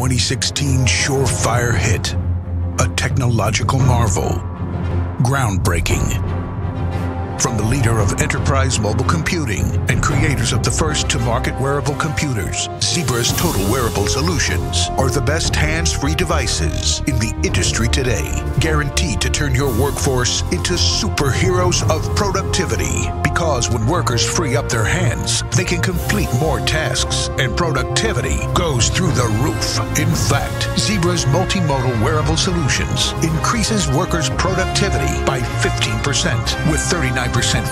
2016 surefire hit, a technological marvel, groundbreaking. From the leader of enterprise mobile computing and creators of the first-to-market wearable computers, Zebra's total wearable solutions are the best hands-free devices in the industry today, guaranteed to turn your workforce into superheroes of productivity. Because when workers free up their hands, they can complete more tasks, and productivity goes through the roof. In fact, Zebra's multimodal wearable solutions increases workers' productivity by 15% with 39%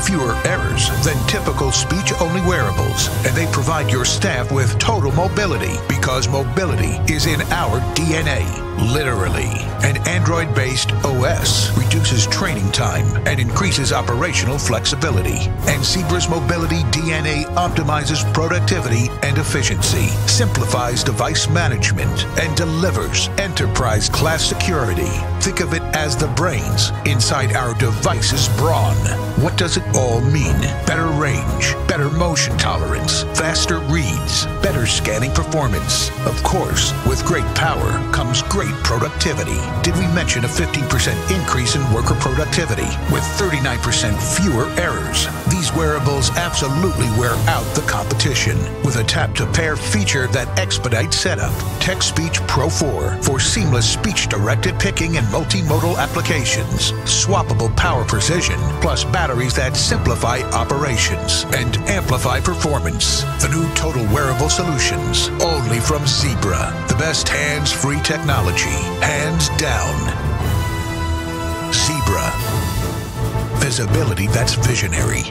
fewer errors than typical speech-only wearables, and they provide your staff with total mobility, because mobility is in our DNA, literally. An Android-based OS reduces training time and increases operational flexibility. And Zebra's Mobility DNA optimizes productivity and efficiency, simplifies device management, and delivers enterprise-class security. Think of it as the brains inside our device's brawn. What does it all mean? Better range, better motion tolerance, faster reads, better scanning performance. Of course, with great power comes great productivity. Did we mention a 15% increase in worker productivity with 39% fewer errors? These wearables absolutely wear out the competition with a tap-to-pair feature that expedites setup. TechSpeech Pro 4 for seamless speech-directed picking and multimodal applications, swappable power precision, plus batteries that simplify operations and amplify performance. The new total wearable solutions, only from Zebra. The best hands-free technology, hands down. Zebra. Visibility that's visionary.